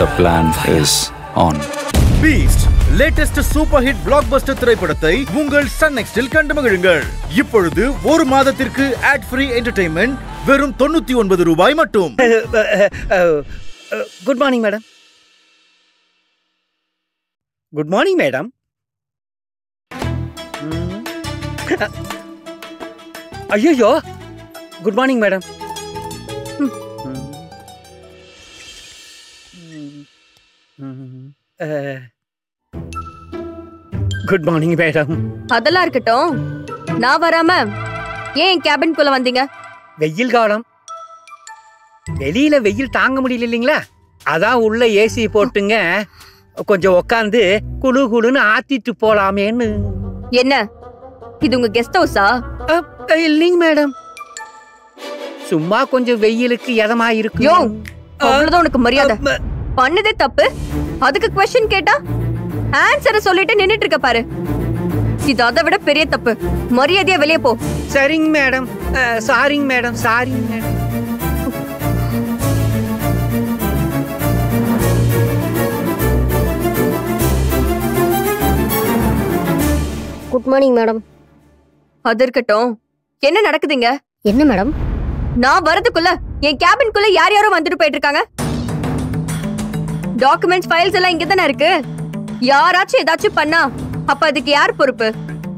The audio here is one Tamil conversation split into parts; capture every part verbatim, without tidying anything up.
The plan is on. Beast, latest super hit blockbuster திரைப்படத்தை உங்கள் சன் நெக்ஸ்டில் கண்டுமகிழுங்கள். இப்பொழுது ஒரு மாதத்திற்கு ad free entertainment வெறும் தொண்ணூற்று ஒன்பது ரூபாய் மட்டும். Good morning, madam. Good morning, madam. ஐயோ, good morning, madam. Good morning, madam. அதெல்லாம் இருக்கட்டும். நான் வராம ஏன் கேபின்குள்ள வந்தீங்க? வெயில் காலம். வெளியில வெயில் தாங்க முடியல இல்லீங்களா? அதான் உள்ள ஏசி போட்டுங்க. கொஞ்சம் உட்கார்ந்து குளு குளுன்னு ஆத்திட்டு போலாமேன்னு. என்ன? இது உங்க கெஸ்ட் ஹவுஸா? இல்லீங்க மேடம். சும்மா கொஞ்சம் வெயிலுக்கு எதமா இருக்கு. யோ, அவ்வளவுதான் உனக்கு மரியாதை. பண்ணதே தப்பு. அதுக்கு क्वेश्चन கேட்டா ஆன்சரை சொல்லிட்டு நின்னுட்டு இருக்க பாரு. இது அத விட பெரிய தப்பு. மரியாதையா வெளிய போ. சரிங்க மேடம். சாரிங்க மேடம். சாரிங்க மேடம். Good morning madam. அதர்க்கட்டும். என்ன நடக்குதுங்க? என்ன மேடம்? நான் வரதுக்குள்ள என் கேபின்குள்ள யார் யாரோ வந்துட்டு போயிட்டு இருக்காங்க. டாக்குமெண்ட்ஸ் ஃபைல்ஸ் எல்லாம் இங்க தான இருக்கு. யாராச்சும் ஏதாச்சும் பண்ணா அப்ப அதுக்கு யார் பொறுப்பு?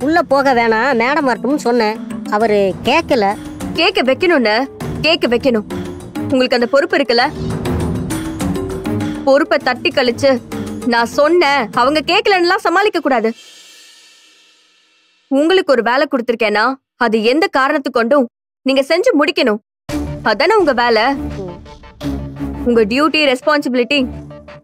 உள்ள போக வேணா மேடம் வரட்டும்னு சொன்னேன். அவரு கேக்கல. கேக்க வைக்கணும்னு கேக்க வைக்கணும். உங்களுக்கு அந்த பொறுப்பு இருக்குல்ல? பொறுப்பை தட்டி கழிச்சு நான் சொன்னேன் அவங்க கேக்கலன்னா சமாளிக்க கூடாது. உங்களுக்கு ஒரு வேலை கொடுத்துருக்கேன்னா அது எந்த காரணத்து கொண்டும் நீங்க செஞ்சு முடிக்கணும். அதானே உங்க வேலை, உங்க டியூட்டி, ரெஸ்பான்சிபிலிட்டி.